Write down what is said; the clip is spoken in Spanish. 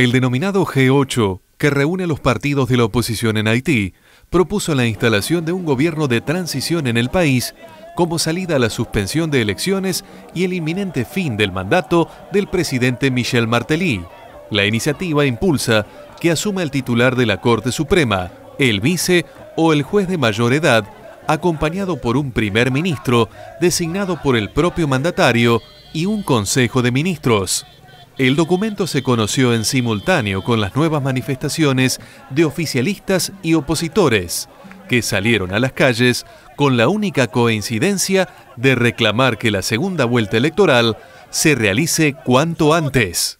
El denominado G-8, que reúne a los partidos de la oposición en Haití, propuso la instalación de un gobierno de transición en el país como salida a la suspensión de elecciones y el inminente fin del mandato del presidente Michel Martelly. La iniciativa impulsa que asuma el titular de la Corte Suprema, el vice o el juez de mayor edad, acompañado por un primer ministro designado por el propio mandatario y un Consejo de Ministros. El documento se conoció en simultáneo con las nuevas manifestaciones de oficialistas y opositores, que salieron a las calles con la única coincidencia de reclamar que la segunda vuelta electoral se realice cuanto antes.